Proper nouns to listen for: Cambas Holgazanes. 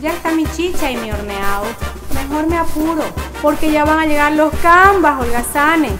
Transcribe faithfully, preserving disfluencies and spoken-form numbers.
Ya está mi chicha y mi horneado. Mejor me apuro, porque ya van a llegar los cambas holgazanes.